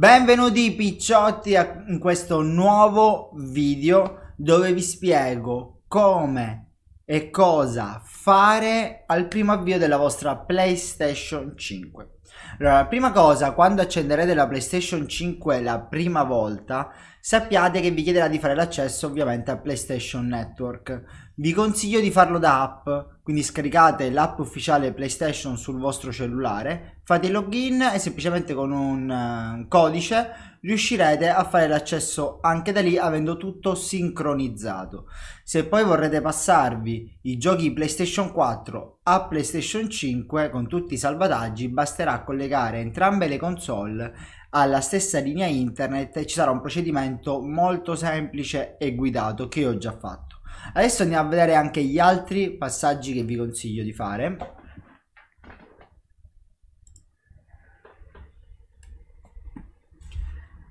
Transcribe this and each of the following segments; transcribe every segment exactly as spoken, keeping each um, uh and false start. Benvenuti picciotti a in questo nuovo video dove vi spiego come e cosa fare al primo avvio della vostra PlayStation cinque. Allora, la prima cosa, quando accenderete la PlayStation cinque la prima volta, sappiate che vi chiederà di fare l'accesso ovviamente a PlayStation Network. Vi consiglio di farlo da app, quindi scaricate l'app ufficiale PlayStation sul vostro cellulare, fate il login e semplicemente con un codice riuscirete a fare l'accesso anche da lì, avendo tutto sincronizzato. Se poi vorrete passarvi i giochi PlayStation quattro a PlayStation cinque con tutti i salvataggi, basterà collegare entrambe le console alla stessa linea internet e ci sarà un procedimento molto semplice e guidato che io ho già fatto. Adesso andiamo a vedere anche gli altri passaggi che vi consiglio di fare.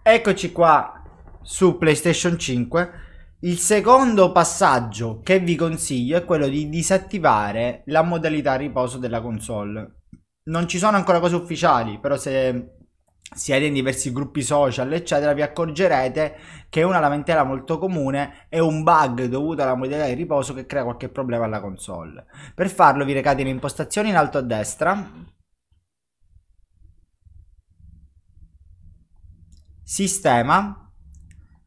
Eccoci qua su PlayStation cinque. Il secondo passaggio che vi consiglio è quello di disattivare la modalità riposo della console. Non ci sono ancora cose ufficiali, però se siete in diversi gruppi social eccetera vi accorgerete che una lamentela molto comune è un bug dovuto alla modalità di riposo che crea qualche problema alla console. Per farlo vi recate in impostazioni in alto a destra, sistema,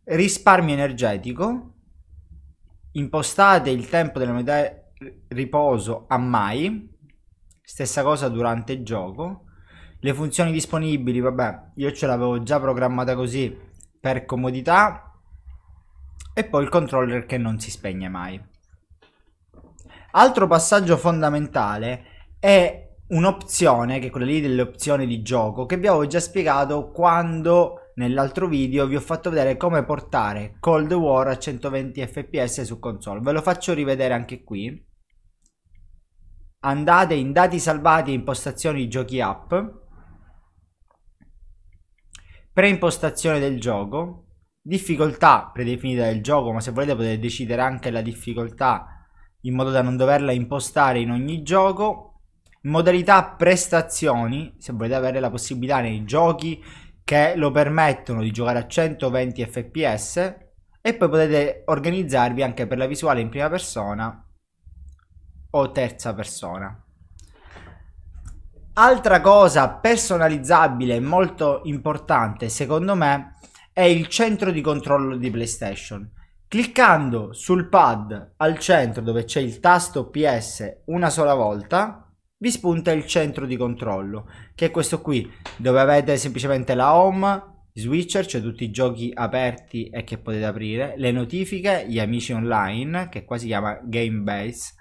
risparmio energetico, impostate il tempo della modalità di riposo a mai, stessa cosa durante il gioco. Le funzioni disponibili, vabbè, io ce l'avevo già programmata così per comodità. E poi il controller che non si spegne mai. Altro passaggio fondamentale è un'opzione, che è quella lì delle opzioni di gioco, che vi avevo già spiegato quando nell'altro video vi ho fatto vedere come portare Cold War a centoventi F P S su console. Ve lo faccio rivedere anche qui. Andate in dati salvati, impostazioni giochi app, preimpostazione del gioco, difficoltà predefinita del gioco, ma se volete potete decidere anche la difficoltà in modo da non doverla impostare in ogni gioco, modalità prestazioni, se volete avere la possibilità nei giochi che lo permettono di giocare a centoventi F P S, e poi potete organizzarvi anche per la visuale in prima persona o terza persona. Altra cosa personalizzabile molto importante secondo me è il centro di controllo di PlayStation. Cliccando sul pad al centro dove c'è il tasto P S una sola volta vi spunta il centro di controllo, che è questo qui, dove avete semplicemente la home, switcher, cioè tutti i giochi aperti e che potete aprire, le notifiche, gli amici online, che qua si chiama Game Base,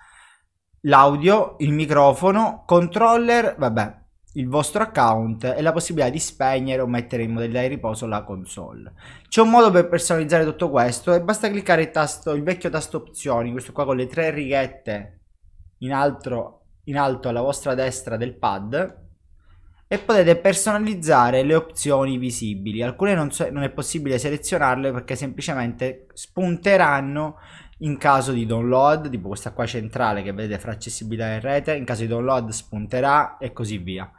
l'audio, il microfono, controller, vabbè, il vostro account e la possibilità di spegnere o mettere in modalità di riposo la console. C'è un modo per personalizzare tutto questo e basta cliccare il tasto, il vecchio tasto opzioni, questo qua con le tre righette in alto, in alto alla vostra destra del pad, e potete personalizzare le opzioni visibili. Alcune non, so, non è possibile selezionarle perché semplicemente spunteranno in caso di download, tipo questa qua centrale che vedete fra accessibilità e rete, in caso di download spunterà e così via.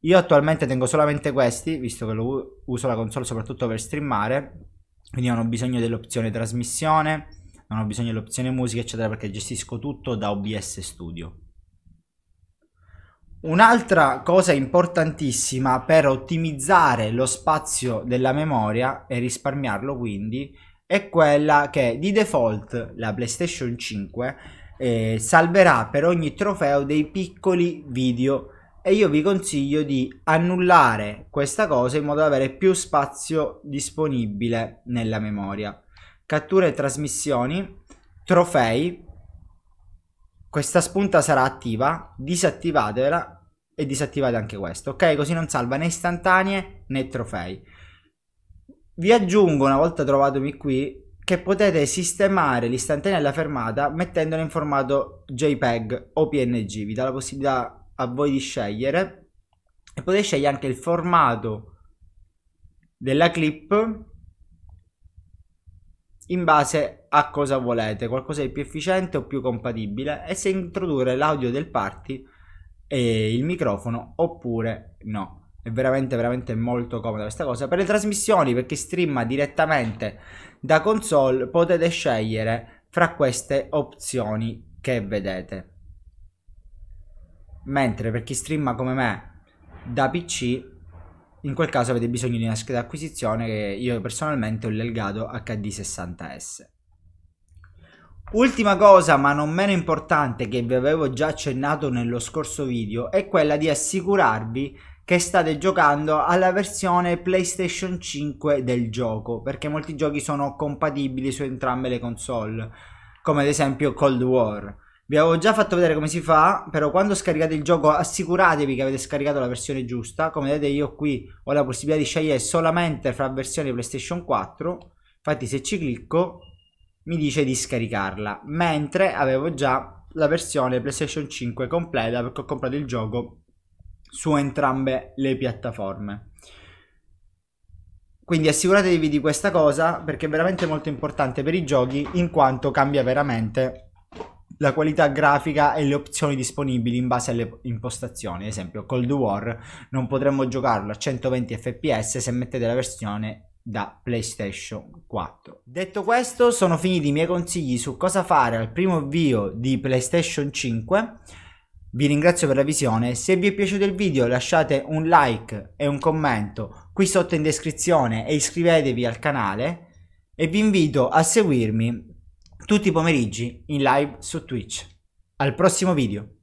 Io attualmente tengo solamente questi, visto che lo uso la console soprattutto per streamare, quindi non ho bisogno dell'opzione trasmissione, non ho bisogno dell'opzione musica eccetera, perché gestisco tutto da O B S studio. Un'altra cosa importantissima per ottimizzare lo spazio della memoria e risparmiarlo quindi è quella che di default la PlayStation cinque eh, salverà per ogni trofeo dei piccoli video, e io vi consiglio di annullare questa cosa in modo da avere più spazio disponibile nella memoria. Catture e trasmissioni, trofei, questa spunta sarà attiva, disattivatela e disattivate anche questo, ok? Così non salva né istantanee né trofei. Vi aggiungo, una volta trovatomi qui, che potete sistemare l'istantanea e la fermata mettendola in formato JPEG o P N G, vi dà la possibilità a voi di scegliere, e potete scegliere anche il formato della clip in base a cosa volete, qualcosa di più efficiente o più compatibile, e se introdurre l'audio del party e il microfono oppure no. È veramente veramente molto comoda questa cosa. Per le trasmissioni, perché streama direttamente da console, potete scegliere fra queste opzioni che vedete. Mentre per chi streama come me da P C, in quel caso avete bisogno di una scheda acquisizione che io personalmente ho l'Elgato H D sessanta S. Ultima cosa, ma non meno importante, che vi avevo già accennato nello scorso video, è quella di assicurarvi che state giocando alla versione PlayStation cinque del gioco, perché molti giochi sono compatibili su entrambe le console, come ad esempio Cold War. Vi avevo già fatto vedere come si fa, però quando scaricate il gioco assicuratevi che avete scaricato la versione giusta. Come vedete io qui ho la possibilità di scegliere solamente fra versioni PlayStation quattro, infatti se ci clicco mi dice di scaricarla, mentre avevo già la versione PlayStation cinque completa perché ho comprato il gioco su entrambe le piattaforme. Quindi assicuratevi di questa cosa perché è veramente molto importante per i giochi, in quanto cambia veramente la qualità grafica e le opzioni disponibili in base alle impostazioni. Ad esempio Cold War non potremmo giocarlo a centoventi F P S se mettete la versione da PlayStation quattro. Detto questo, sono finiti i miei consigli su cosa fare al primo avvio di PlayStation cinque. Vi ringrazio per la visione, se vi è piaciuto il video lasciate un like e un commento qui sotto in descrizione e iscrivetevi al canale, e vi invito a seguirmi tutti i pomeriggi in live su Twitch. Al prossimo video!